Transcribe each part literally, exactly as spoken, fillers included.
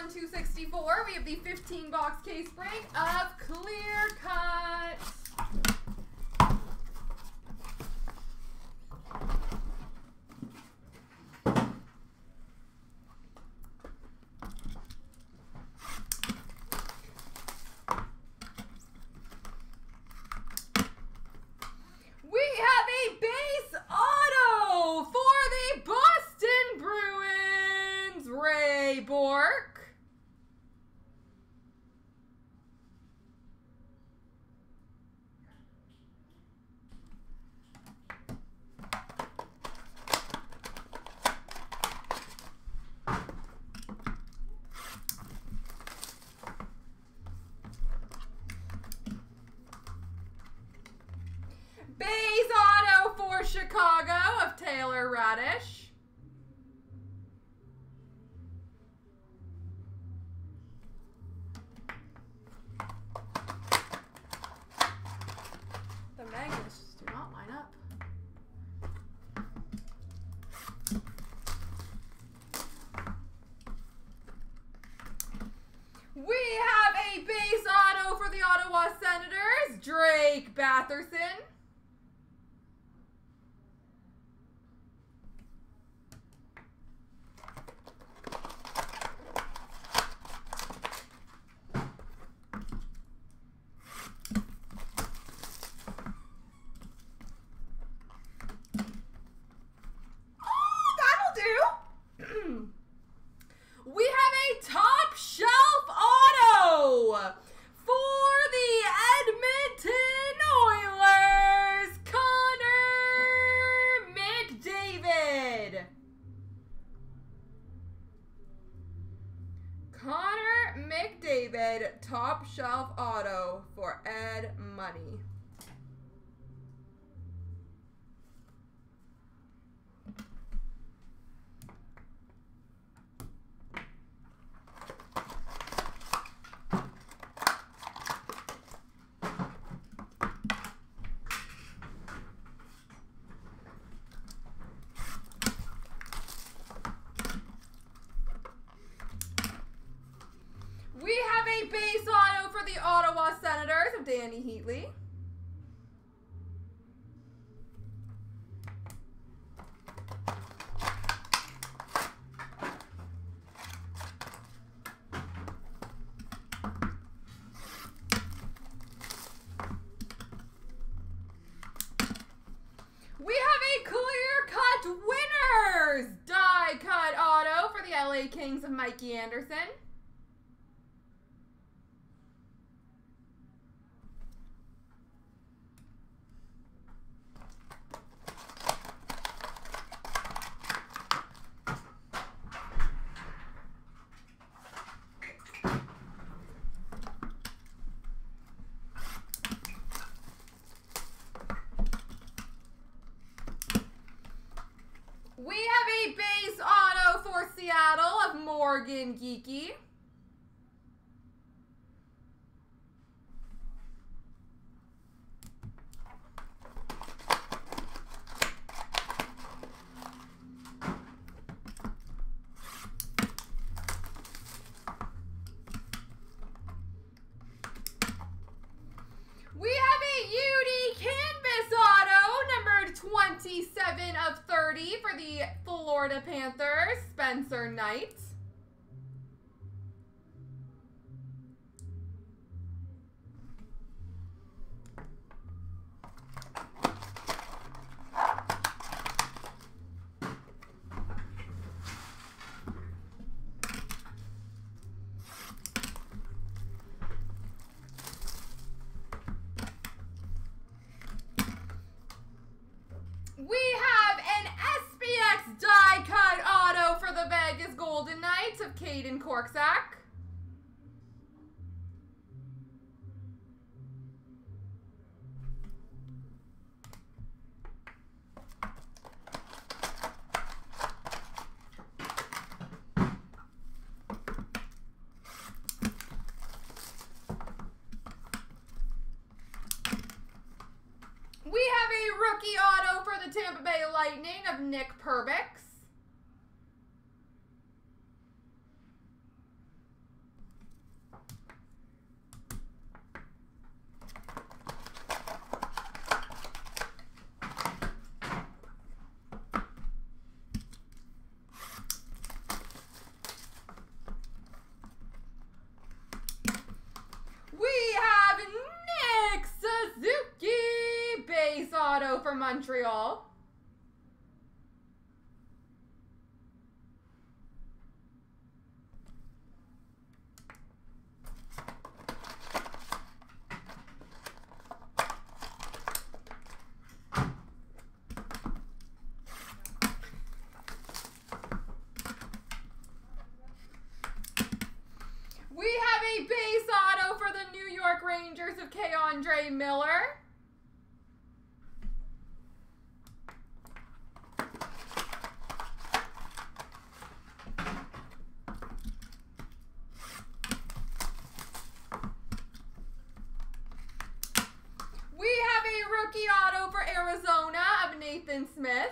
one to two sixty-four, we have the fifteen box case break of Clear Cut. Ray Bork. Base auto for Chicago of Taylor Radish. Senators, Drake Batherson. McDavid, top shelf auto for Ed Money. Base auto for the Ottawa Senators of Danny Heatley. We have a clear-cut winners die-cut auto for the L A Kings of Mikey Anderson. We have a base auto for Seattle of Morgan Geeky. We have a U D Canvas auto, numbered twenty-seven of thirty for the Florida Panthers, Spencer Knight. Of Caden Corksack. We have a rookie auto for the Tampa Bay Lightning of Nick Perbix. for Montreal. Of K'Andre Miller. We have a rookie auto for Arizona of Nathan Smith.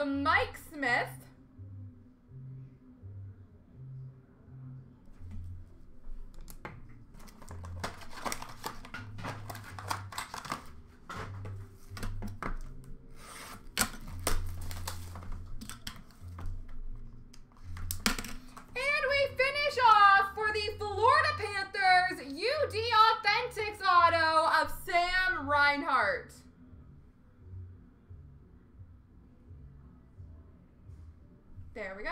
Of Mike Smith. And we finish off for the Florida Panthers U D Authentics auto of Sam Reinhart. There we go.